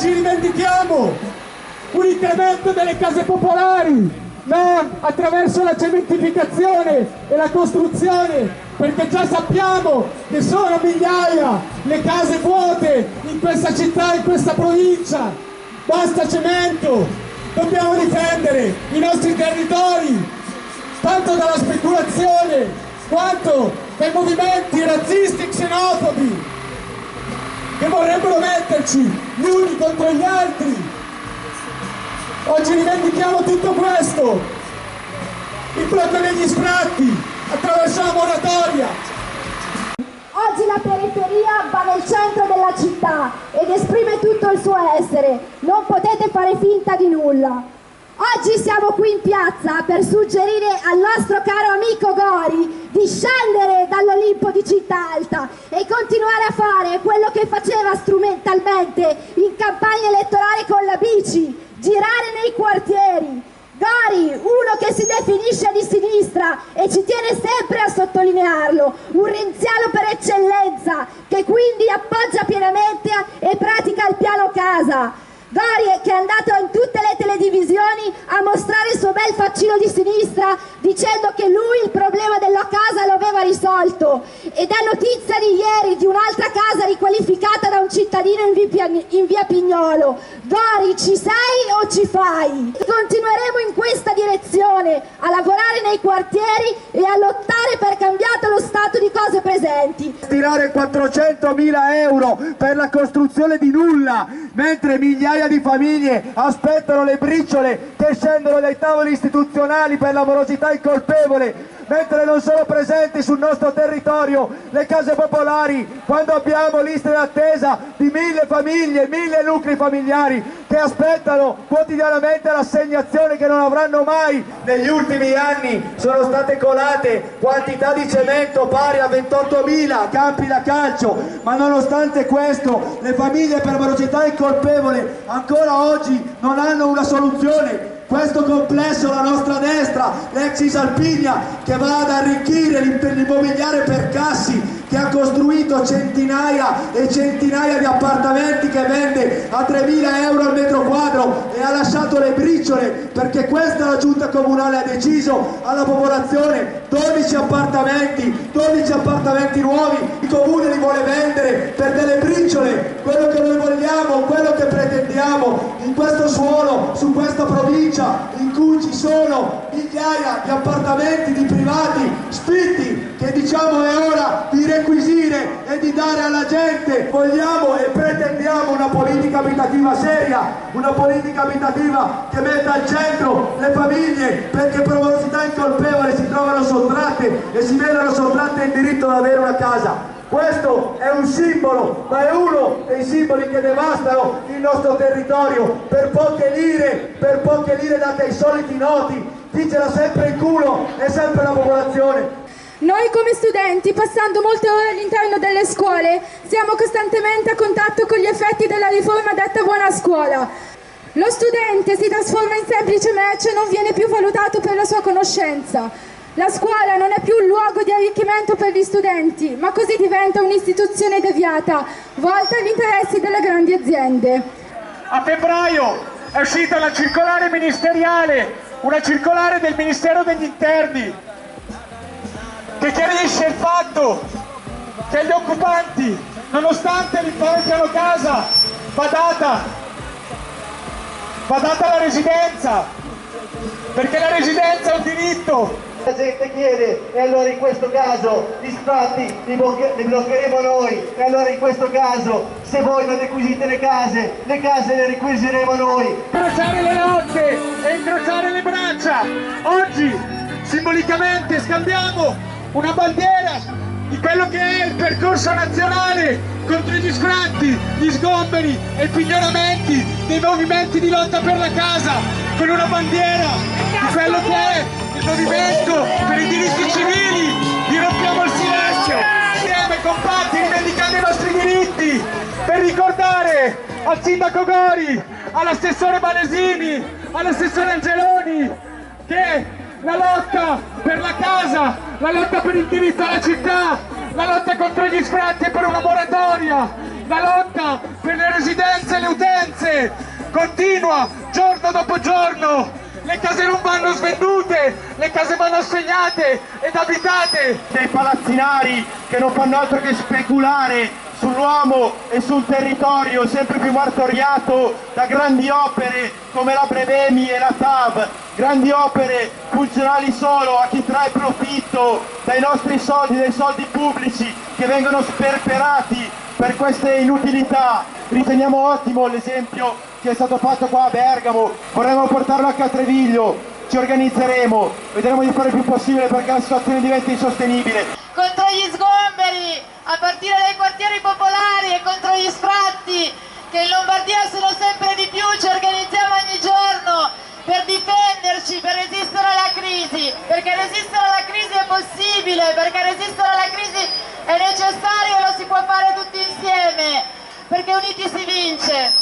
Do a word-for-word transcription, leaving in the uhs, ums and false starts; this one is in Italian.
ci rivendichiamo unicamente delle case popolari, ma attraverso la cementificazione e la costruzione, perché già sappiamo che sono migliaia le case vuote in questa città, in questa provincia. Basta cemento, dobbiamo difendere i nostri territori, tanto dalla speculazione quanto dai movimenti razzisti e xenofobi che vorrebbero metterci gli uni contro gli altri. Oggi rivendichiamo tutto questo, il blocco degli sfratti, attraverso la moratoria. Oggi la periferia va nel centro della città ed esprime tutto il suo essere, non potete fare finta di nulla. Oggi siamo qui in piazza per suggerire al nostro caro amico Gori di scendere dall'Olimpo di Città Alta e continuare a fare quello che faceva strumentalmente in campagna elettorale con la bici, girare nei quartieri. Gori, uno che si definisce di sinistra e ci tiene sempre a sottolinearlo, un renziano per eccellenza, che quindi appoggia pienamente e pratica il piano casa. Gori, che è andato in tutte le televisioni a mostrare il suo bel faccino di sinistra dicendo che lui il problema della casa lo aveva risolto, ed è notizia di ieri di un'altra casa riqualificata da un cittadino in via, in via Pignolo. Gori, ci sei o ci fai? Continueremo in questa direzione, a lavorare nei quartieri e a lottare per cambiare lo stato di cose presenti. Tirare quattrocentomila euro per la costruzione di nulla, mentre migliaia di famiglie aspettano le briciole che scendono dai tavoli istituzionali per la morosità incolpevole, mentre non sono presenti sul nostro territorio le case popolari, quando abbiamo liste d'attesa di mille famiglie, mille nuclei familiari che aspettano quotidianamente l'assegnazione che non avranno mai. Negli ultimi anni sono state colate quantità di cemento pari a ventottomila campi da calcio, ma nonostante questo le famiglie per morosità incolpevole ancora oggi non hanno una soluzione. Questo complesso, la nostra destra, l'ex Isalpigna, che va ad arricchire l'immobiliare per Cassi, che ha costruito centinaia e centinaia di appartamenti che vende a tremila euro al metro quadro e ha lasciato le briciole, perché questa la giunta comunale ha deciso alla popolazione: dodici appartamenti, dodici appartamenti nuovi, il comune li vuole vendere per delle briciole. Quello che noi vogliamo, quello che pretendiamo in questo suolo, su questa provincia in cui ci sono migliaia di appartamenti di privati sfitti, che diciamo è ora di requisire e di dare alla gente. Vogliamo e pretendiamo una politica abitativa seria, una politica abitativa che metta al centro le famiglie, perché per morosità incolpevole si trovano sottratte e si vedono sottratte il diritto ad avere una casa. Questo è un simbolo, ma è uno dei simboli che devastano il nostro territorio per poche lire, per poche lire date ai soliti noti. Chi ce l'ha sempre in culo è sempre la popolazione. Noi come studenti, passando molte ore all'interno delle scuole, siamo costantemente a contatto con gli effetti della riforma detta buona scuola. Lo studente si trasforma in semplice merce e non viene più valutato per la sua conoscenza. La scuola non è più un luogo di arricchimento per gli studenti, ma così diventa un'istituzione deviata, volta agli interessi delle grandi aziende. A febbraio è uscita la circolare ministeriale, una circolare del Ministero degli Interni, che chiarisce il fatto che gli occupanti, nonostante il piano casa, va data, va data la residenza, perché la residenza è un diritto. La gente chiede, e allora in questo caso gli sfratti li, li bloccheremo noi, e allora in questo caso se voi non requisite le case, le case le requisiremo noi. Incrociare le lotte e incrociare le braccia. Oggi simbolicamente scambiamo una bandiera di quello che è il percorso nazionale contro gli sfratti, gli sgomberi e i pignoramenti dei movimenti di lotta per la casa, con una bandiera di quello che è il movimento per i diritti civili di Rompiamo il Silenzio. Insieme, compatti, rivendicando i nostri diritti, per ricordare al sindaco Gori, all'assessore Balesini, all'assessore Angeloni, che la lotta per la casa, la lotta per il diritto alla città, la lotta contro gli sfratti e per una moratoria, la lotta per le residenze e le utenze, fase continua, giorno dopo giorno. Le case non vanno svendute, le case vanno assegnate ed abitate. Dei palazzinari che non fanno altro che speculare sull'uomo e sul territorio sempre più martoriato da grandi opere come la Brevemi e la Tav, grandi opere funzionali solo a chi trae profitto dai nostri soldi, dai soldi pubblici che vengono sperperati per queste inutilità. Riteniamo ottimo l'esempio che è stato fatto qua a Bergamo, vorremmo portarlo anche a Treviglio. Ci organizzeremo, vedremo di fare il più possibile perché la situazione diventa insostenibile. Contro gli sgomberi, a partire dai quartieri popolari e contro gli sfratti, che in Lombardia sono sempre di più, ci organizziamo ogni giorno per difenderci, per resistere alla crisi, perché resistere alla crisi è possibile, perché resistere alla crisi è necessario e lo si può fare tutti insieme, perché uniti si vince.